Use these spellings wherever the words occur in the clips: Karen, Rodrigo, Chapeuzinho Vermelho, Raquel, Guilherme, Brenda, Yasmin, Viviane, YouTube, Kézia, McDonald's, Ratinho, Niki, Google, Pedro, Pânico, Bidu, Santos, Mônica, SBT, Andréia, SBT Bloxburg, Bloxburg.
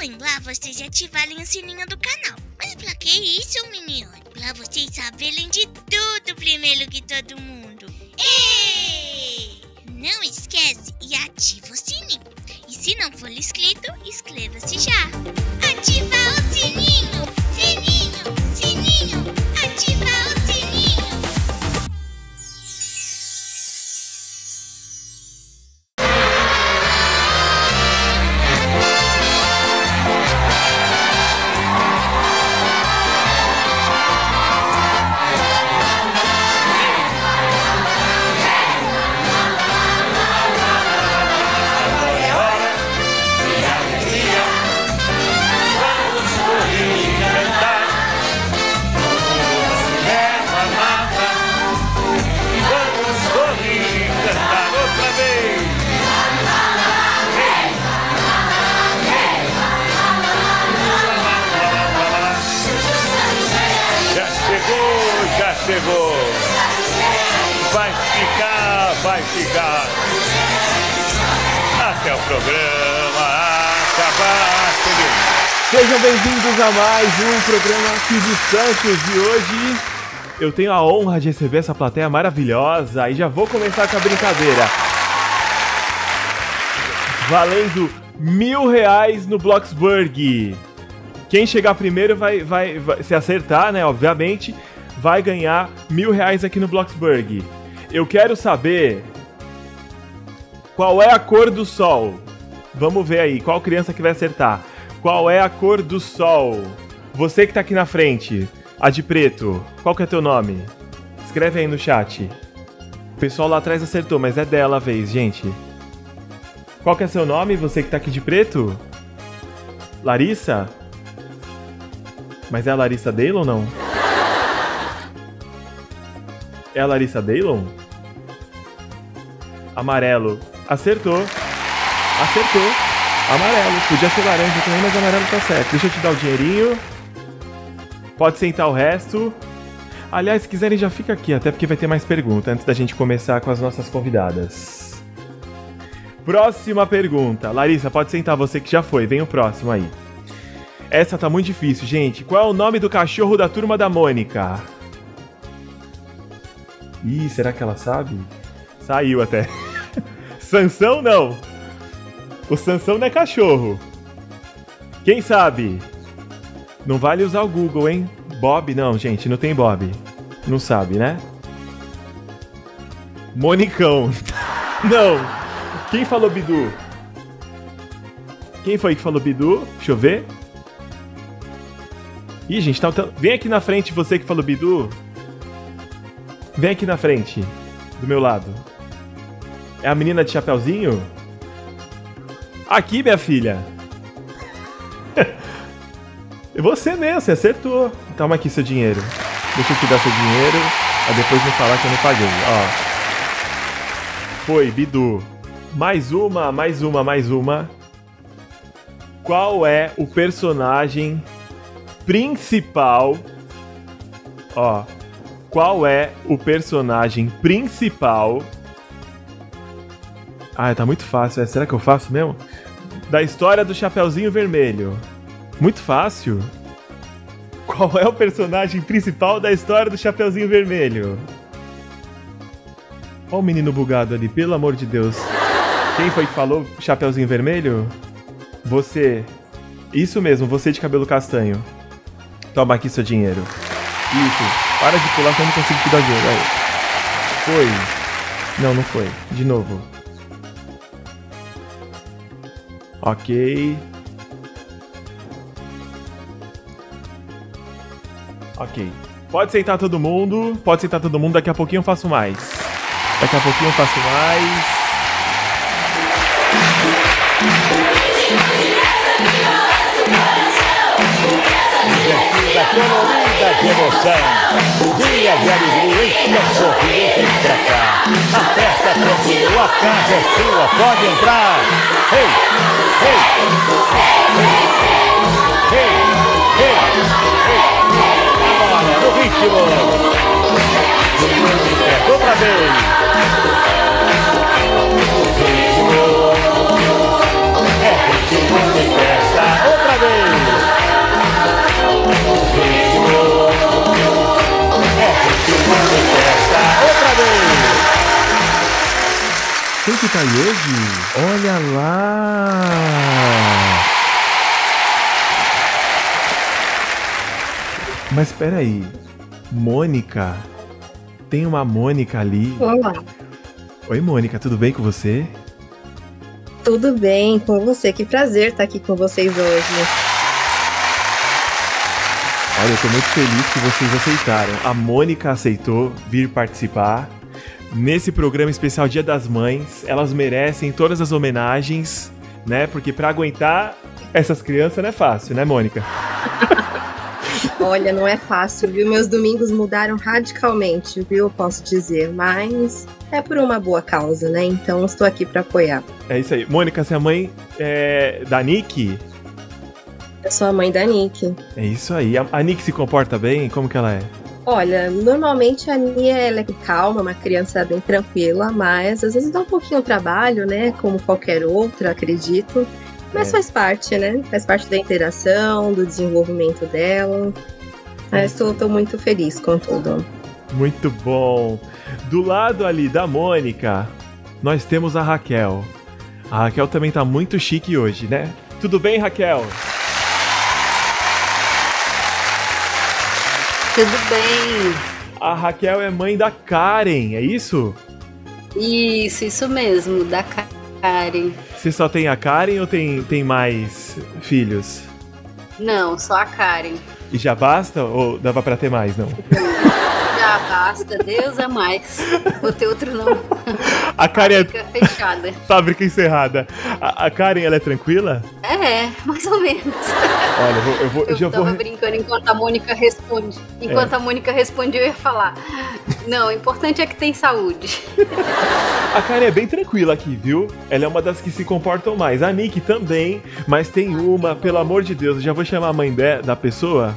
lembrar vocês de ativarem o sininho do canal. Mas pra que isso, menino? Pra vocês saberem de tudo primeiro que todo mundo. Ei! Não esquece e ativa o sininho. E se não for inscrito, inscreva-se já. Ativa o sininho! Sininho! Sininho! Ativa o sininho! Vai ficar até o programa acabar. Sejam bem-vindos a mais um programa aqui de Santos. E hoje eu tenho a honra de receber essa plateia maravilhosa. E já vou começar com a brincadeira. Valendo R$1000 no Bloxburg. Quem chegar primeiro vai se acertar, né? Obviamente, vai ganhar R$1000 aqui no Bloxburg. Eu quero saber qual é a cor do sol. Vamos ver aí, qual criança que vai acertar. Qual é a cor do sol? Você que tá aqui na frente, a de preto, qual que é teu nome? Escreve aí no chat. O pessoal lá atrás acertou, mas é dela a vez, gente. Qual que é seu nome, você que tá aqui de preto? Larissa? Mas é a Larissa Dale ou não? É a Larissa Daylon? Amarelo. Acertou. Acertou. Amarelo. Podia ser laranja também, mas amarelo tá certo. Deixa eu te dar o dinheirinho. Pode sentar o resto. Aliás, se quiserem já fica aqui, até porque vai ter mais perguntas antes da gente começar com as nossas convidadas. Próxima pergunta. Larissa, pode sentar você que já foi. Vem o próximo aí. Essa tá muito difícil, gente. Qual é o nome do cachorro da turma da Mônica? Ih, será que ela sabe? Saiu até. Sansão não. O Sansão não é cachorro. Quem sabe? Não vale usar o Google, hein? Bob não, gente, não tem Bob. Não sabe, né? Monicão. Não. Quem falou Bidu? Quem foi que falou Bidu? Deixa eu ver. Ih, gente, tá... Vem aqui na frente você que falou Bidu. Vem aqui na frente, do meu lado. É a menina de Chapeuzinho? Aqui, minha filha. É você mesmo, você acertou. Toma aqui seu dinheiro. Deixa eu te dar seu dinheiro, pra depois me falar que eu não paguei. Ó. Foi, Bidu. Mais uma. Qual é o personagem principal? Ó. Qual é o personagem principal? Ah, tá muito fácil. Será que eu faço mesmo? Da história do Chapeuzinho Vermelho. Muito fácil. Qual é o personagem principal da história do Chapeuzinho Vermelho? Ó o menino bugado ali, pelo amor de Deus. Quem foi que falou Chapeuzinho Vermelho? Você. Isso mesmo, você de cabelo castanho. Toma aqui seu dinheiro. Isso. Para de pular que eu não consigo te dar dinheiro. Aí. Foi. Não, não foi. De novo. Ok. Ok. Pode sentar todo mundo. Daqui a pouquinho eu faço mais. Colorida de emoção, dia de alegria e tão sorriente pra cá. A festa continua, a casa é sua, pode entrar. Ei, ei, ei, ei, ei, ei. Agora, no ritmo. É outra vez. É ritmo de festa, outra vez. que tá aí hoje? Olha lá! Mas peraí, Mônica, tem uma Mônica ali. Olá. Oi, Mônica, tudo bem com você? Tudo bem com você, que prazer estar aqui com vocês hoje. Olha, eu tô muito feliz que vocês aceitaram. A Mônica aceitou vir participar nesse programa especial Dia das Mães. Elas merecem todas as homenagens, né? Porque pra aguentar essas crianças não é fácil, né, Mônica? Olha, não é fácil, viu? Meus domingos mudaram radicalmente, viu? Eu posso dizer, mas é por uma boa causa, né? Então estou aqui pra apoiar. É isso aí. Mônica, você é mãe da Niki? Eu sou a mãe da Niki. É isso aí. A Niki se comporta bem? Como que ela é? Olha, normalmente a Niki é calma, uma criança bem tranquila, mas às vezes dá um pouquinho de trabalho, né? Como qualquer outra, acredito. Mas faz parte, né? Faz parte da interação, do desenvolvimento dela. Mas tô muito feliz com tudo. Muito bom. Do lado ali da Mônica, nós temos a Raquel. A Raquel também tá muito chique hoje, né? Tudo bem, Raquel? Tudo bem. A Raquel é mãe da Karen, é isso? Isso mesmo, da Karen. Você só tem a Karen ou tem mais filhos? Não, só a Karen. E já basta ou dava pra ter mais, não? Já basta, Deus é mais. Vou ter outro nome. A Karen fábrica é... fechada. Fábrica encerrada. A Karen, ela é tranquila? É, mais ou menos. Olha, eu tava brincando enquanto a Mônica responde. Enquanto a Mônica responde, eu ia falar. Não, o importante é que tem saúde. A Karen é bem tranquila aqui, viu? Ela é uma das que se comportam mais. A Niki também, mas tem uma, pelo amor de Deus, eu já vou chamar a mãe da pessoa.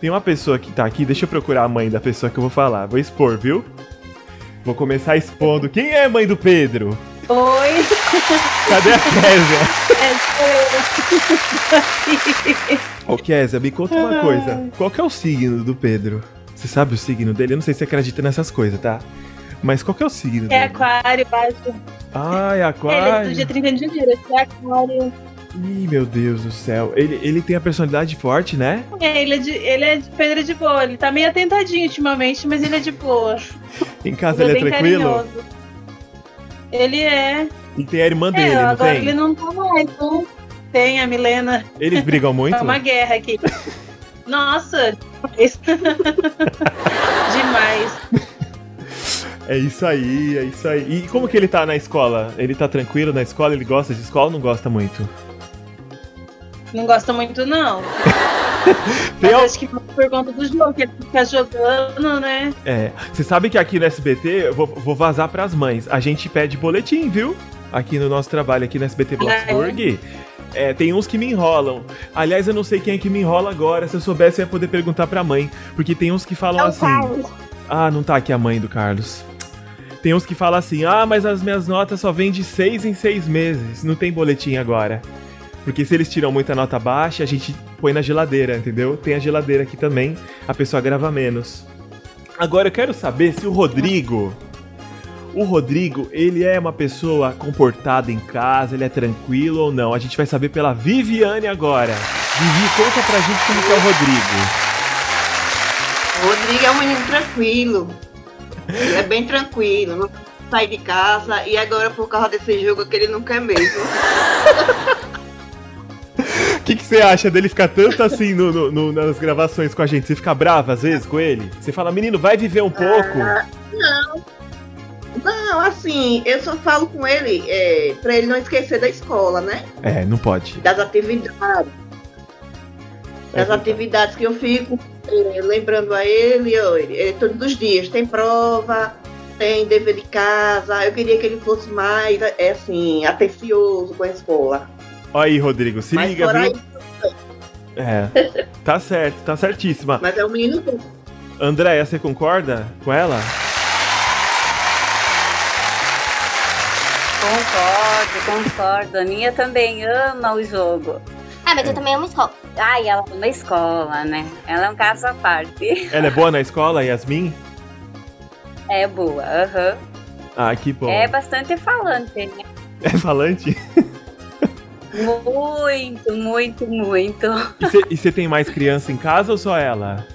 Tem uma pessoa que tá aqui, deixa eu procurar a mãe da pessoa que eu vou falar. Vou expor, viu? Vou começar expondo. Quem é a mãe do Pedro? Oi! Cadê a Kézia? Ô, Kézia, me conta uma coisa. Qual que é o signo do Pedro? Você sabe o signo dele? Eu não sei se você acredita nessas coisas, tá? Mas qual que é o signo dele? É aquário, básico. Ah, é aquário. Ele é do dia 30 de janeiro, é aquário. Ih, meu Deus do céu. Ele tem a personalidade forte, né? Ele é de pedra de boa. Ele tá meio atentadinho ultimamente, mas ele é de boa. Em casa ele é tranquilo? Carinhoso. Ele é. E tem a irmã dele, não agora tem? Ele não tá mais, não. Tem a Milena. Eles brigam muito? É uma guerra aqui. Nossa! Demais. É isso aí, é isso aí. E como que ele tá na escola? Ele tá tranquilo na escola? Ele gosta de escola ou não gosta muito? Não gosta muito, não. Mas acho que foi por conta do jogo, que ele fica jogando, né? É, você sabe que aqui no SBT, eu vou vazar pras mães, a gente pede boletim, viu? Aqui no nosso trabalho, aqui no SBT Bloxburg, tem uns que me enrolam. Aliás, eu não sei quem é que me enrola agora, se eu soubesse eu ia poder perguntar pra mãe, porque tem uns que falam assim... Carlos. Ah, não tá aqui a mãe do Carlos. Tem uns que falam assim, ah, mas as minhas notas só vêm de 6 em 6 meses, não tem boletim agora. Porque se eles tiram muita nota baixa, a gente põe na geladeira, entendeu? Tem a geladeira aqui também, a pessoa grava menos. Agora eu quero saber se o Rodrigo, ele é uma pessoa comportada em casa, ele é tranquilo ou não? A gente vai saber pela Viviane agora. Vivi, conta pra gente como que é o Rodrigo. O Rodrigo é um menino tranquilo. Ele é bem tranquilo, não sai de casa. E agora por causa desse jogo que ele não quer mesmo. O que você acha dele ficar tanto assim nas gravações com a gente? Você fica brava às vezes com ele? Você fala, menino, vai viver um pouco? Não, assim, eu só falo com ele pra ele não esquecer da escola, né? É, não pode. Das atividades que eu fico lembrando a ele, todos os dias tem prova, tem dever de casa. Eu queria que ele fosse mais, assim, atencioso com a escola. Olha aí, Rodrigo, se mas liga, viu? Aí. É, tá certo, tá certíssima. Mas é um menino bom. Andréia, você concorda com ela? Concordo. A minha também ama o jogo. Ah, mas eu também amo escola. Ah, e ela ama a escola, né? Ela é um caso à parte. Ela é boa na escola, Yasmin? É boa, aham. Ah, que bom. É bastante falante, né? É falante? Muito, muito, muito. E você tem mais criança em casa ou só ela?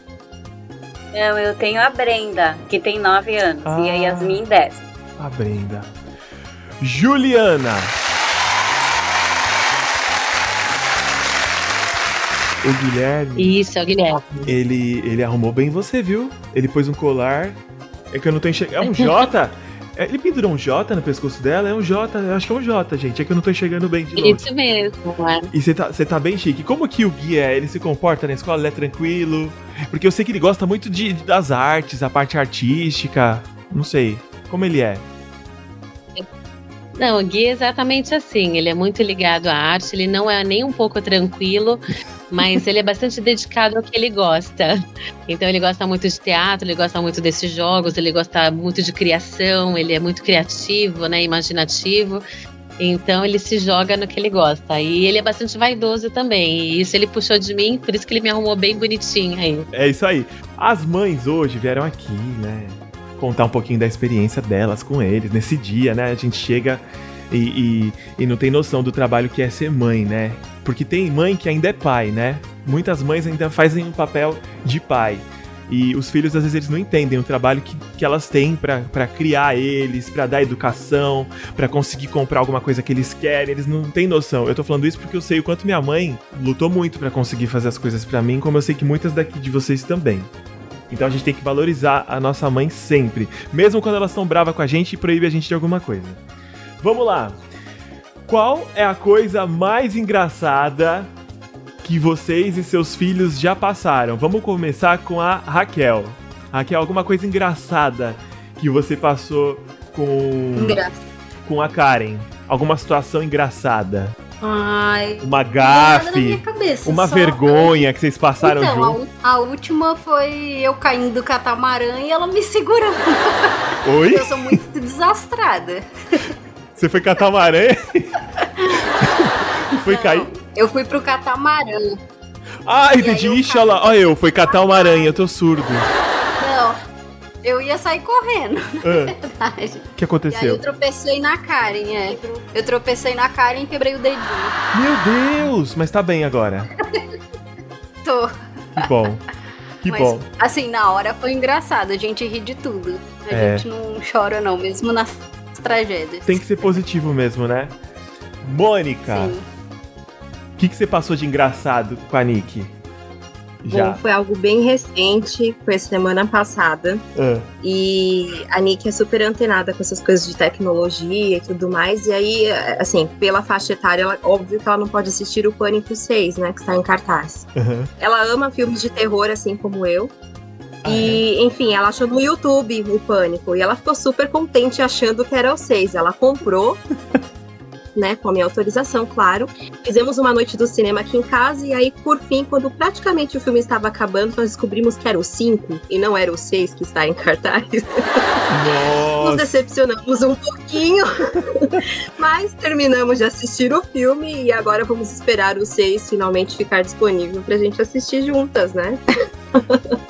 Não, eu tenho a Brenda, que tem 9 anos, e a Yasmin 10. A Brenda. Juliana. O Guilherme. Isso, é o Guilherme. Ele arrumou bem você, viu? Ele pôs um colar. É que eu não tô enxergando. É um Jota? Ele pendurou um J no pescoço dela? É um J, eu acho que é um J, gente. É que eu não tô enxergando bem de novo. Isso mesmo, é. E você tá bem chique. Como que o Gui é? Ele se comporta na escola? Ele é tranquilo? Porque eu sei que ele gosta muito das artes, a parte artística. Não sei. Como ele é? Não, o Gui é exatamente assim. Ele é muito ligado à arte. Ele não é nem um pouco tranquilo. Mas ele é bastante dedicado ao que ele gosta. Então ele gosta muito de teatro, ele gosta muito desses jogos, ele gosta muito de criação, ele é muito criativo, né, imaginativo. Então ele se joga no que ele gosta. E ele é bastante vaidoso também. E isso ele puxou de mim, por isso que ele me arrumou bem bonitinho aí. É isso aí. As mães hoje vieram aqui, né, contar um pouquinho da experiência delas com eles nesse dia, né? A gente chega e não tem noção do trabalho que é ser mãe, né? Porque tem mãe que ainda é pai, né? Muitas mães ainda fazem um papel de pai. E os filhos, às vezes, eles não entendem o trabalho que elas têm pra criar eles, pra dar educação, pra conseguir comprar alguma coisa que eles querem. Eles não têm noção. Eu tô falando isso porque eu sei o quanto minha mãe lutou muito pra conseguir fazer as coisas pra mim, como eu sei que muitas daqui de vocês também. Então a gente tem que valorizar a nossa mãe sempre, mesmo quando elas estão bravas com a gente e proíbem a gente de alguma coisa. Vamos lá! Qual é a coisa mais engraçada que vocês e seus filhos já passaram? Vamos começar com a Raquel. Raquel, alguma coisa engraçada que você passou com a Karen? Alguma situação engraçada? Ai, uma gafe, cabeça, uma vergonha que vocês passaram então, junto. A última foi eu caindo do catamarã e ela me segurando. Oi? Eu sou muito desastrada. Você foi catamarã? Foi cair? Eu fui pro catamarã. Ah, entendi. Ixi, olha lá. Olha eu, foi catar uma aranha, eu tô surdo. Não, eu ia sair correndo, na verdade. O que aconteceu? E aí eu tropecei na Karen, Eu tropecei na Karen e quebrei o dedinho. Meu Deus, mas tá bem agora. Tô. Que bom. Que mas, bom. Assim, na hora foi engraçado, a gente ri de tudo. A gente não chora não, mesmo nas tragédias. Tem que ser positivo mesmo, né? Mônica, o que você passou de engraçado com a Niki? Bom, foi algo bem recente, foi semana passada. E a Niki é super antenada com essas coisas de tecnologia e tudo mais. E aí, assim, pela faixa etária, óbvio que ela não pode assistir o Pânico 6, né, que está em cartaz. Ela ama filmes de terror, assim como eu. E, enfim, ela achou no YouTube o Pânico. E ela ficou super contente achando que era o 6. Ela comprou... Né, com a minha autorização, claro. Fizemos uma noite do cinema aqui em casa. E aí, por fim, quando praticamente o filme estava acabando, nós descobrimos que era o 5 e não era o 6 que está em cartaz. Nossa. Nos decepcionamos um pouquinho. Mas terminamos de assistir o filme. E agora vamos esperar o 6 finalmente ficar disponível pra gente assistir juntas, né?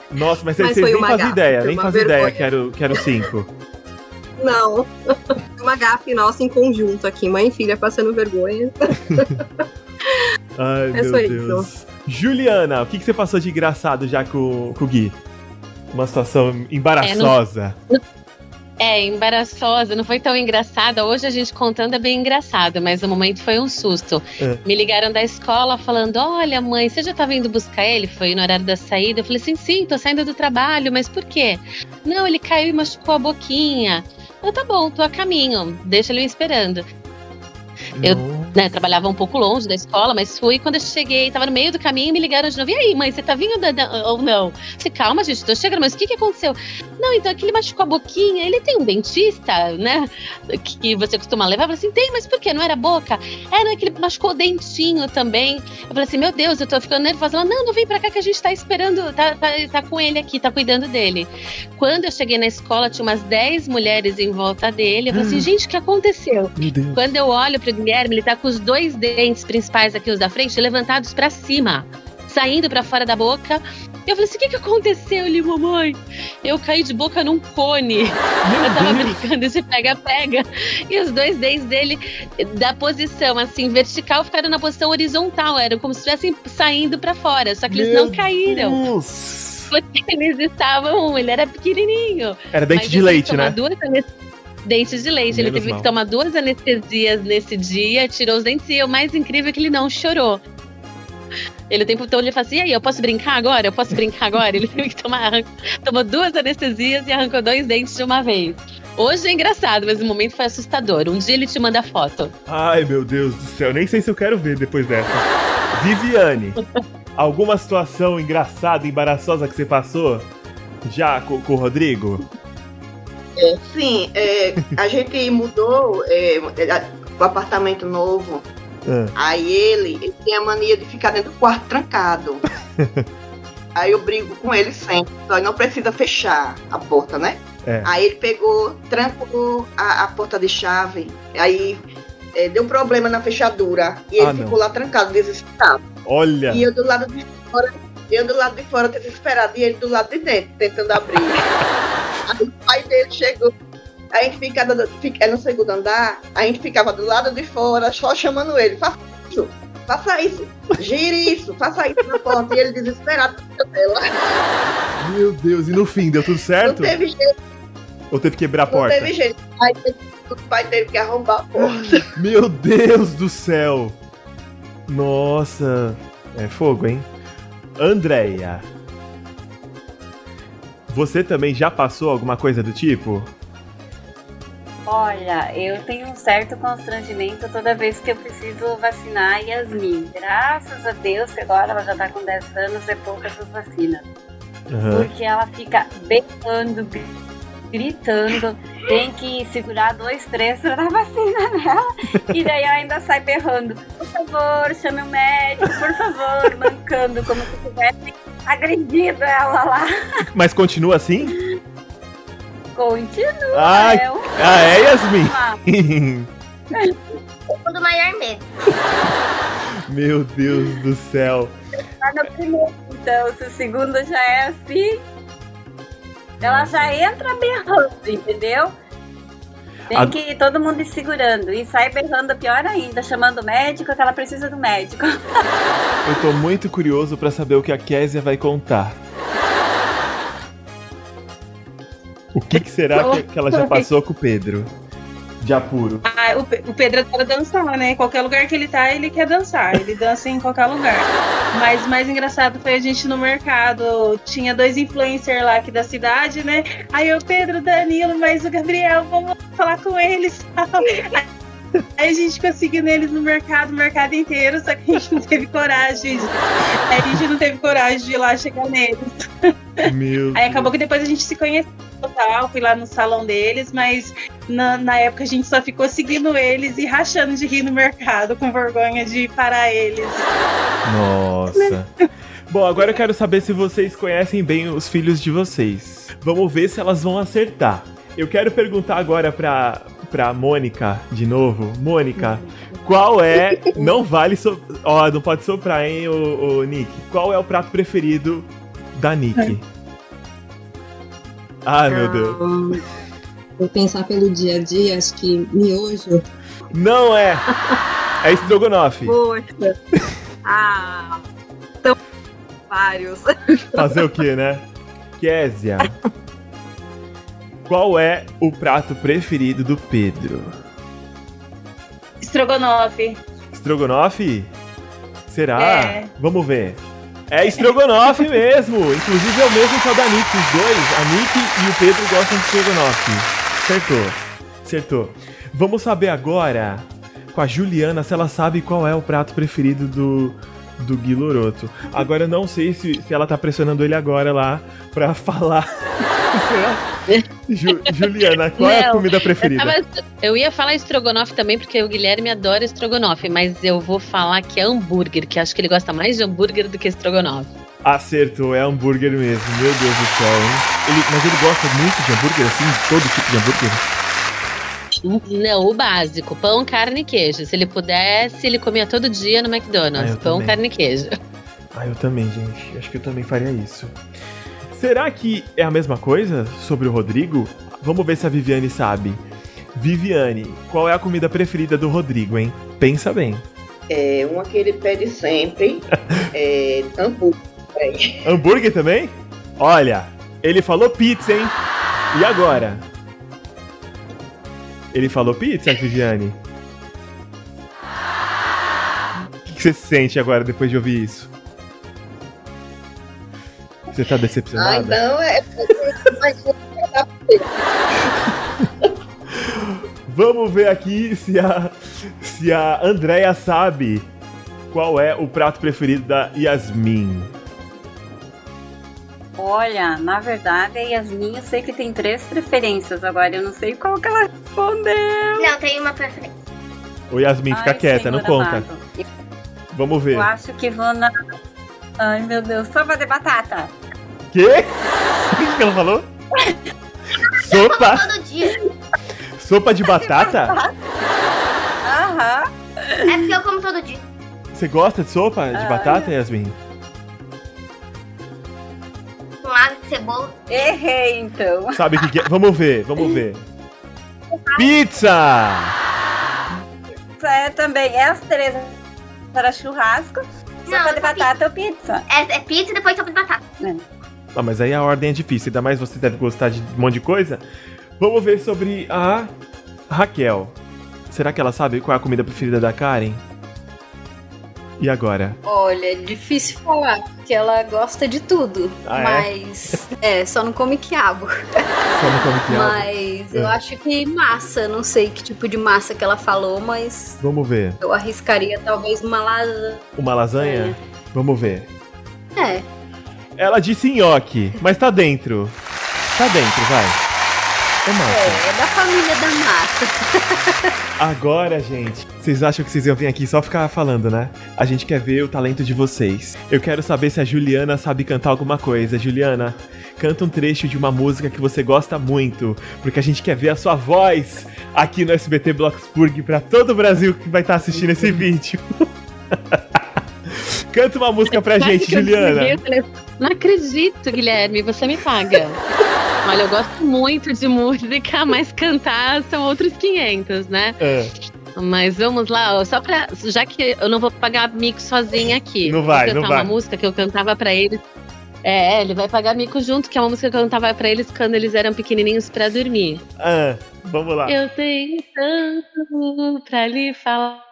Nossa, mas vocês nem fazem ideia. Nem fazem ideia que era o 5. Não. Uma gafe nossa em conjunto aqui, mãe e filha passando vergonha. Ai, é meu Deus. Isso. Juliana, o que você passou de engraçado já com o Gui? Uma situação embaraçosa. Embaraçosa, não foi tão engraçada. Hoje a gente contando é bem engraçado, mas no momento foi um susto. Me ligaram da escola falando, olha mãe, você já tá vindo buscar ele? Foi no horário da saída. Eu falei, sim, tô saindo do trabalho, mas por quê? Não, ele caiu e machucou a boquinha. Eu, tá bom, tô a caminho, deixa ele me esperando. Eu trabalhava um pouco longe da escola, mas fui. Quando eu cheguei, tava no meio do caminho, me ligaram de novo. E aí, mãe, você tá vindo ou não? Eu falei, calma, gente, tô chegando, mas o que aconteceu? Não, então aquele machucou a boquinha. Ele tem um dentista, né? Que você costuma levar. Eu falei assim, tem, mas por quê? Não era a boca? Era aquele machucou o dentinho também. Eu falei assim, meu Deus, eu tô ficando nervosa. Ela, não vem pra cá que a gente tá esperando, tá com ele aqui, tá cuidando dele. Quando eu cheguei na escola, tinha umas 10 mulheres em volta dele. Eu falei assim, gente, o que aconteceu? Quando eu olho pro Guilherme, ele tá com os 2 dentes principais aqui, os da frente, levantados pra cima, saindo pra fora da boca. Eu falei assim, o que que aconteceu ali, mamãe? Eu caí de boca num cone. Eu tava brincando esse pega-pega. E os dois dentes dele, da posição assim, vertical, ficaram na posição horizontal. Era como se estivessem saindo pra fora. Só que eles não caíram. Porque eles estavam... Ele era pequenininho. Era dente de leite, né? Dentes de leite. Ele teve que tomar 2 anestesias nesse dia, tirou os dentes, e o mais incrível é que ele não chorou. Ele o tempo todo ele fala assim, e aí, eu posso brincar agora? Eu posso brincar agora? Ele teve que tomou 2 anestesias e arrancou 2 dentes de uma vez. Hoje é engraçado, mas o momento foi assustador. Um dia ele te manda foto. Ai, meu Deus do céu, nem sei se eu quero ver depois dessa. Viviane, alguma situação engraçada, embaraçosa que você passou já com o Rodrigo? Sim, a gente mudou pro apartamento novo. Aí ele tem a mania de ficar dentro do quarto trancado. Aí eu brigo com ele sempre, só não precisa fechar a porta, né? Aí ele pegou, trancou a porta de chave. Aí deu problema na fechadura. E ele ficou lá trancado, desesperado. Olha! E eu do lado de fora desesperado, e ele do lado de dentro, tentando abrir. Aí o pai dele chegou. A gente ficava no segundo andar, a gente ficava do lado de fora, só chamando ele. Faça isso, gire isso, faça isso na porta. E ele desesperado na tela. Meu Deus, e no fim, deu tudo certo? Não teve jeito. Ou teve que quebrar a porta? Não teve jeito. Aí o pai teve que arrombar a porta. Meu Deus do céu. Nossa. É fogo, hein? Andréia, você também já passou alguma coisa do tipo? Olha, eu tenho um certo constrangimento toda vez que eu preciso vacinar a Yasmin. Graças a Deus que agora ela já tá com 10 anos, é pouca essas vacinas. Porque ela fica berrando, gritando, tem que segurar 2, 3 pra dar vacina nela. E daí ela ainda sai berrando, por favor, chame o médico, por favor, mancando, como se tivesse agredido ela lá. Mas continua assim? Continua, é Yasmin? O mundo maior mesmo. Meu Deus do céu. Tá no primeiro, então, se o segundo já é assim, ela já entra berrando, entendeu? Tem que ir todo mundo ir segurando. E sai berrando pior ainda, chamando o médico, que ela precisa do médico. Eu tô muito curioso pra saber o que a Kézia vai contar. O que será que ela já passou com o Pedro? De apuro. Ah, o Pedro adora dançar, né? Qualquer lugar que ele tá, ele quer dançar. Ele dança em qualquer lugar. Mas o mais engraçado foi a gente no mercado. Tinha 2 influencers lá aqui da cidade, né? Aí o Pedro, Danilo, mas o Gabriel, vamos falar com eles. Aí a gente conseguiu neles no mercado, o mercado inteiro, só que a gente não teve coragem. Aí a gente não teve coragem de ir lá chegar neles. Aí acabou que depois a gente se conheceu. Total, fui lá no salão deles, mas na época a gente só ficou seguindo eles e rachando de rir no mercado, com vergonha de parar eles. Nossa. Bom, agora eu quero saber se vocês conhecem bem os filhos de vocês. Vamos ver se elas vão acertar. Eu quero perguntar agora pra Mônica de novo. Mônica, qual é... Não vale... Ó, não pode soprar, hein, o Niki. Qual é o prato preferido da Niki? Ai, meu Deus. Vou pensar pelo dia a dia, acho que miojo. Não é! É estrogonofe. Poxa. Ah, então vários. Fazer o quê, né? Kézia, qual é o prato preferido do Pedro? Estrogonofe. Estrogonofe? Será? É. Vamos ver. É estrogonofe mesmo! Inclusive é o mesmo que o da Niki. Os dois, a Niki e o Pedro, gostam de estrogonofe. Acertou. Vamos saber agora, com a Juliana, se ela sabe qual é o prato preferido do Guiloroto. Agora eu não sei se ela tá pressionando ele agora lá pra falar. Juliana, qual é a comida preferida? Eu ia falar estrogonofe também, porque o Guilherme adora estrogonofe, mas eu vou falar que é hambúrguer, que acho que ele gosta mais de hambúrguer do que estrogonofe. Acertou, é hambúrguer mesmo, meu Deus do céu, hein? Mas ele gosta muito de hambúrguer, assim, todo tipo de hambúrguer? Não, o básico, pão, carne e queijo. Se ele pudesse, ele comia todo dia no McDonald's, pão, carne e queijo. Ah, eu também, gente. Acho que eu também faria isso. Será que é a mesma coisa sobre o Rodrigo? Vamos ver se a Viviane sabe. Viviane, qual é a comida preferida do Rodrigo, hein? Pensa bem. É uma que ele pede sempre. É hambúrguer. Hambúrguer também? Olha, ele falou pizza, hein? E agora? Ele falou pizza, Viviane? O que você sente agora depois de ouvir isso? Você tá decepcionada? Ah, então é... Vamos ver aqui se a Andréia sabe qual é o prato preferido da Yasmin. Olha, na verdade, a Yasmin, eu sei que tem 3 preferências agora. Eu não sei qual que ela respondeu. Não, tem uma preferência. Ô, Yasmin, fica quieta, não conta. Amado. Vamos ver. Eu acho que vou na... Ai, meu Deus, sopa de batata. Quê? O que ela falou? Sopa? Todo dia. Sopa de batata? Aham. É porque eu como todo dia. Você gosta de sopa de batata, Yasmin? Com alho e cebola. Errei, então. Sabe o que é? Vamos ver. Pizza! Pizza é também. É as 3. Para churrasco, sopa de batata ou pizza. É pizza e depois sopa de batata. É. Ah, mas aí a ordem é difícil. Ainda mais você deve gostar de um monte de coisa. Vamos ver sobre a Raquel. Será que ela sabe qual é a comida preferida da Karen? E agora? Olha, é difícil falar, porque ela gosta de tudo. Ah, mas... É, só não come quiabo. Só não come quiabo. Mas eu acho que massa. Não sei que tipo de massa que ela falou, mas... Vamos ver. Eu arriscaria talvez uma lasanha. Uma lasanha? Vamos ver. É. Ela disse nhoque, mas tá dentro. Tá dentro, vai. É da família da massa. Agora, gente, vocês acham que vocês iam vir aqui só ficar falando, né? A gente quer ver o talento de vocês. Eu quero saber se a Juliana sabe cantar alguma coisa. Juliana, canta um trecho de uma música que você gosta muito, porque a gente quer ver a sua voz aqui no SBT Bloxburg pra todo o Brasil que vai estar assistindo esse vídeo. Canta uma música pra gente, Juliana. Não acredito, Guilherme, você me paga. Olha, eu gosto muito de música, mas cantar são outros 500, né? É. Mas vamos lá, só pra... Já que eu não vou pagar mico sozinha aqui. Não vai, não vai. Vou cantar uma música que eu cantava pra eles. É, ele vai pagar mico junto, que é uma música que eu cantava pra eles quando eles eram pequenininhos pra dormir. Ah, vamos lá. Eu tenho tanto pra lhe falar,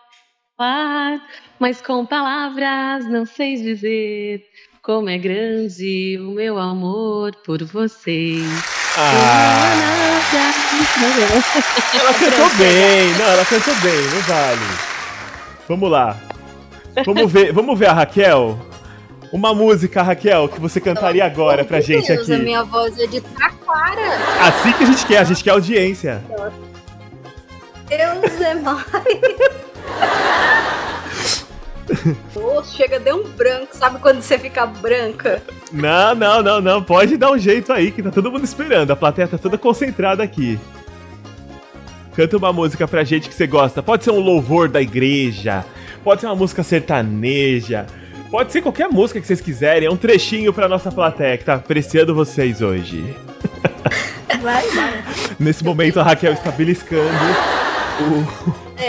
mas com palavras não sei dizer... Como é grande o meu amor por vocês. Ah! Ela cantou bem. Não, ela cantou bem, não vale. Vamos lá. Vamos ver a Raquel. Uma música, Raquel, que você cantaria agora pra gente aqui. A minha voz é de taquara. Assim que a gente quer audiência. Deus é mais. Oh, chega, deu um branco. Sabe quando você fica branca? Não, pode dar um jeito aí, que tá todo mundo esperando. A plateia tá toda concentrada aqui. Canta uma música pra gente que você gosta. Pode ser um louvor da igreja, pode ser uma música sertaneja, pode ser qualquer música que vocês quiserem. É um trechinho pra nossa plateia que tá apreciando vocês hoje. Vai. Nesse momento a Raquel está beliscando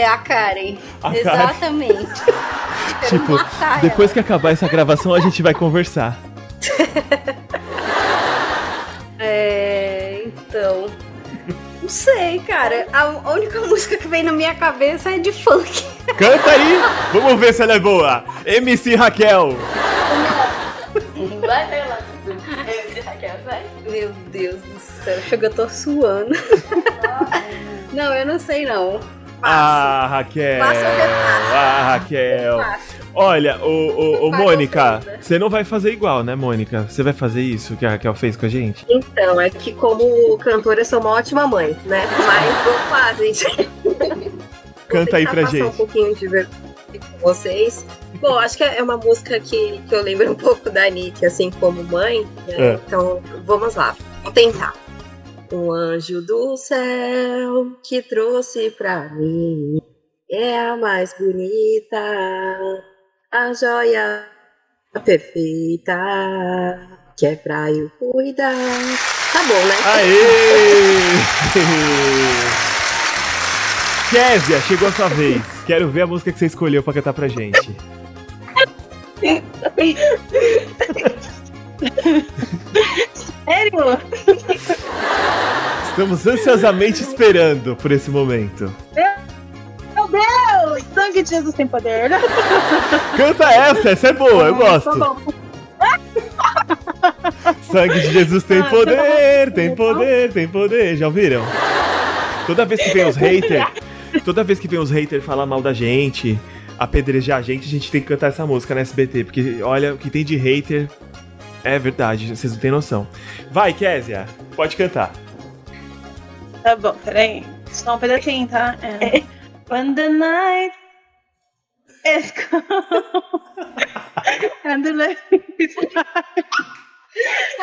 a Karen. Exatamente. Tipo, depois que acabar essa gravação, a gente vai conversar. Então... Não sei, cara. A única música que vem na minha cabeça é de funk. Canta aí! Vamos ver se ela é boa. MC Raquel. Vai lá. MC Raquel, vai. Meu Deus do céu. Chega, eu tô suando. Não, eu não sei, não. Ah, Raquel. Raquel. Olha, ô Mônica, você não vai fazer igual, né, Mônica? Você vai fazer isso que a Raquel fez com a gente? Então, é que como cantora eu sou uma ótima mãe, né? Mas vou fazer, gente. Canta aí pra gente. Um pouquinho de vergonha com vocês. Bom, acho que é uma música que eu lembro um pouco da Niki, assim, como mãe, né? Então, vamos lá. Vou tentar. Um anjo do céu que trouxe pra mim é a mais bonita, a joia perfeita, que é pra eu cuidar. Tá bom, né? Aê! Kézia, chegou a sua vez. Quero ver a música que você escolheu pra cantar pra gente. Sério? Estamos ansiosamente esperando por esse momento. Meu Deus! Sangue de Jesus tem poder. Canta essa é boa, eu gosto. Sangue de Jesus tem poder, tem poder, tem poder. Já ouviram? Toda vez que vem os haters... Toda vez que vem os haters falar mal da gente, apedrejar a gente tem que cantar essa música na SBT, porque olha, o que tem de hater é verdade, vocês não têm noção. Vai, Kézia, pode cantar. Tá bom, peraí. Só um pedacinho, tá? É. When the night is cold and the light is bright.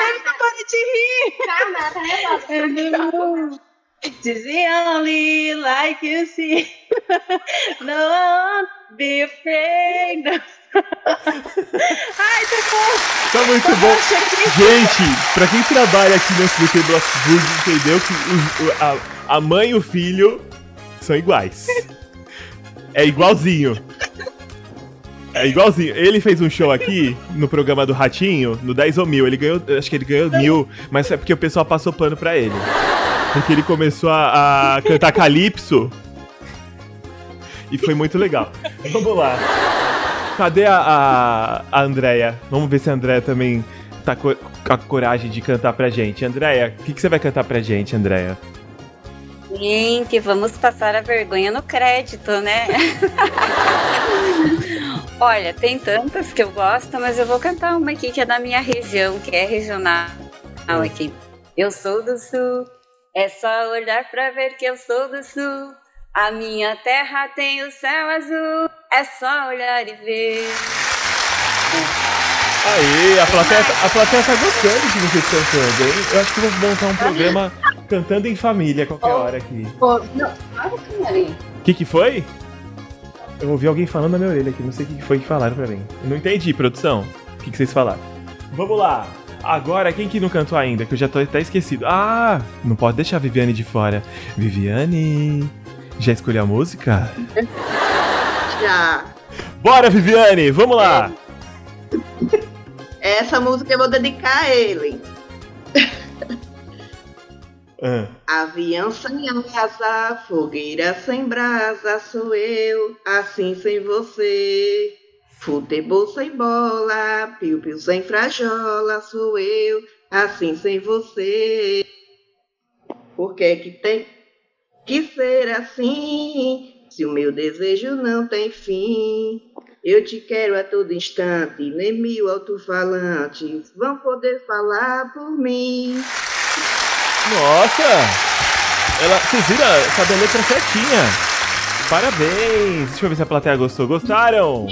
Everybody to hear. And the moon. It's the only like you see. No one be afraid. Ai, tá bom. Tá muito bom. Gente, pra quem trabalha aqui no SBT Bloxburg, entendeu que a mãe e o filho são iguais. É igualzinho. É igualzinho. Ele fez um show aqui no programa do Ratinho, no 10 ou 1000. Ele ganhou, acho que ele ganhou 1000, mas é porque o pessoal passou pano pra ele. Porque ele começou a cantar calypso. E foi muito legal. Vamos lá. Cadê a Andréia? Vamos ver se a Andréia também tá com a coragem de cantar pra gente. Andréia, o que você vai cantar pra gente, Andréia? Gente, vamos passar a vergonha no crédito, né? Olha, tem tantas que eu gosto, mas eu vou cantar uma aqui que é da minha região, que é regional aqui. Eu sou do Sul. É só olhar pra ver que eu sou do Sul. A minha terra tem o céu azul. É só olhar e ver. Aê, a plateia tá gostando de vocês cantando, hein? Eu acho que vou montar um programa cantando em família qualquer hora aqui. Não, que foi? Eu ouvi alguém falando na minha orelha aqui. Não sei o que foi que falaram pra mim. Eu não entendi, produção. O que vocês falaram? Vamos lá! Agora, quem que não cantou ainda? Que eu já tô até esquecido. Ah, não pode deixar a Viviane de fora. Viviane, já escolheu a música? Já. Bora, Viviane, vamos lá. Essa música eu vou dedicar a ele. Avião sem asa, fogueira sem brasa, sou eu, assim sem você. Futebol sem bola, piu-piu sem frajola, sou eu, assim sem você. Por que é que tem que ser assim, se o meu desejo não tem fim? Eu te quero a todo instante, nem 1000 alto-falantes vão poder falar por mim. Nossa! Vocês viram? Sabe a letra certinha. Parabéns! Deixa eu ver se a plateia gostou. Gostaram?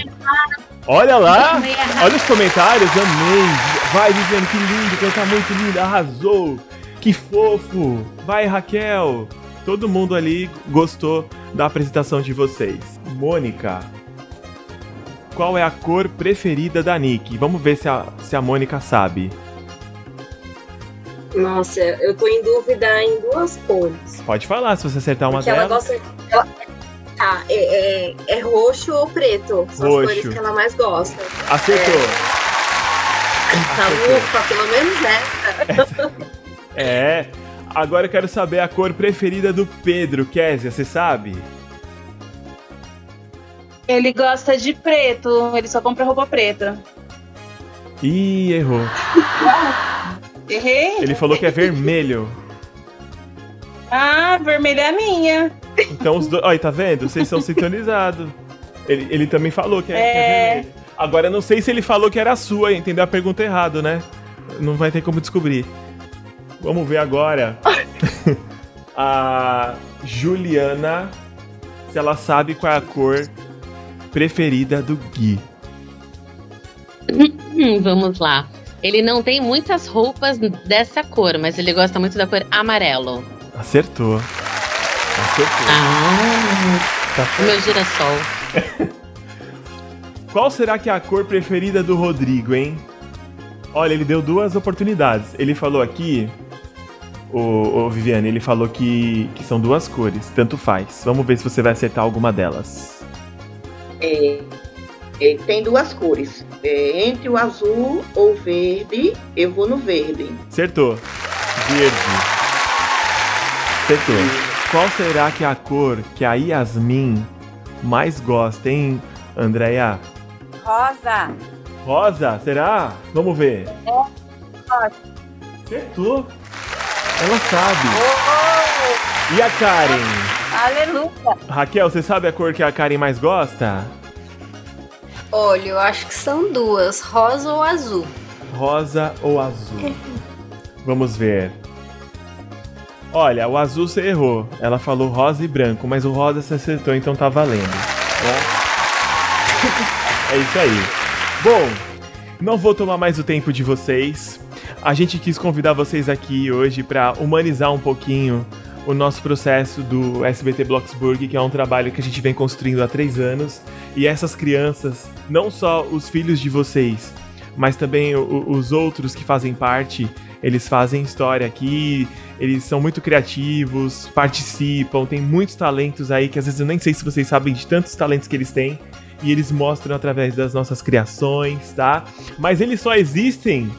Olha lá! Olha os comentários, amei! Vai, Viviane, que lindo! Canta muito lindo! Arrasou! Que fofo! Vai, Raquel! Todo mundo ali gostou da apresentação de vocês. Mônica, qual é a cor preferida da Niki? Vamos ver se a Mônica sabe. Nossa, eu tô em dúvida em duas cores. Pode falar, se você acertar uma delas. Ela gosta... Tá, é roxo ou preto? São roxo. As cores que ela mais gosta. Acertou. Tá ufa, pelo menos essa. Agora eu quero saber a cor preferida do Pedro. Kézia, você sabe? Ele gosta de preto, ele só compra roupa preta. Ih, errou. Errei? Ele falou que é vermelho. Ah, vermelho é a minha. Então os dois... Olha, tá vendo? Vocês são sintonizados. Ele também falou que é vermelho. Agora, eu não sei se ele falou que era a sua, entendeu? A pergunta errada, né? Não vai ter como descobrir. Vamos ver agora a Juliana, se ela sabe qual é a cor preferida do Gui. Vamos lá. Ele não tem muitas roupas dessa cor, mas ele gosta muito da cor amarelo. Acertou. Acertou. Ah, tá, meu girassol. Qual será que é a cor preferida do Rodrigo, hein? Olha, ele deu duas oportunidades. Ele falou aqui... Ô, Viviane, ele falou que são duas cores. Tanto faz. Vamos ver se você vai acertar alguma delas. Tem duas cores. Entre o azul ou verde, eu vou no verde. Acertou. Verde. Acertou. Qual será que é a cor que a Yasmin mais gosta, hein, Andréia? Rosa. Rosa, será? Vamos ver. É, rosa. Acertou. Ela sabe. Oh, oh. E a Karen? Aleluia. Raquel, você sabe a cor que a Karen mais gosta? Olha, eu acho que são duas. Rosa ou azul. Rosa ou azul. Vamos ver. Olha, o azul você errou. Ela falou rosa e branco, mas o rosa você acertou, então tá valendo. É isso aí. Bom, não vou tomar mais o tempo de vocês. A gente quis convidar vocês aqui hoje para humanizar um pouquinho o nosso processo do SBT Bloxburg, que é um trabalho que a gente vem construindo há 3 anos. E essas crianças, não só os filhos de vocês, mas também os outros que fazem parte, eles fazem história aqui, eles são muito criativos, participam, tem muitos talentos aí, que às vezes eu nem sei se vocês sabem de tantos talentos que eles têm. E eles mostram através das nossas criações, tá? Mas eles só existem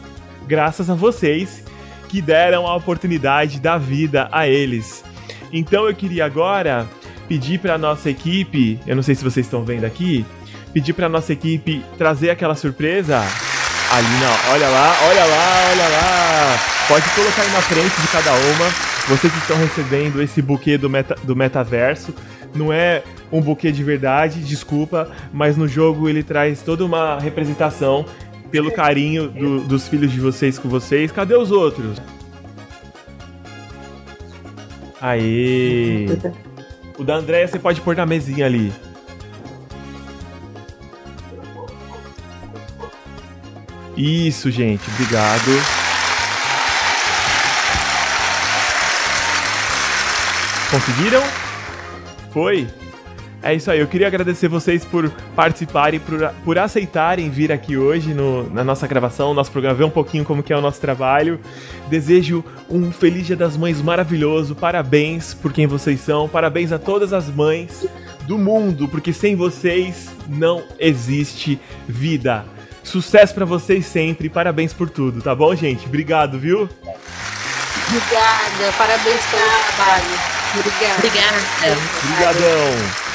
graças a vocês que deram a oportunidade da vida a eles. Então eu queria agora pedir para nossa equipe, eu não sei se vocês estão vendo aqui, pedir para nossa equipe trazer aquela surpresa. Ali não, olha lá, olha lá, olha lá. Pode colocar aí na frente de cada uma. Vocês estão recebendo esse buquê do metaverso. Não é um buquê de verdade, desculpa, mas no jogo ele traz toda uma representação pelo carinho dos filhos de vocês com vocês. Cadê os outros? Aê! O da Andréia você pode pôr na mesinha ali. Isso, gente, obrigado. Conseguiram? Foi? É isso aí, eu queria agradecer vocês por participarem, por aceitarem vir aqui hoje na nossa gravação, nosso programa, ver um pouquinho como que é o nosso trabalho. Desejo um Feliz Dia das Mães maravilhoso, parabéns por quem vocês são, parabéns a todas as mães do mundo, porque sem vocês não existe vida. Sucesso pra vocês sempre, parabéns por tudo, tá bom, gente? Obrigado, viu? Obrigada, parabéns pelo trabalho. Obrigada. Obrigadão.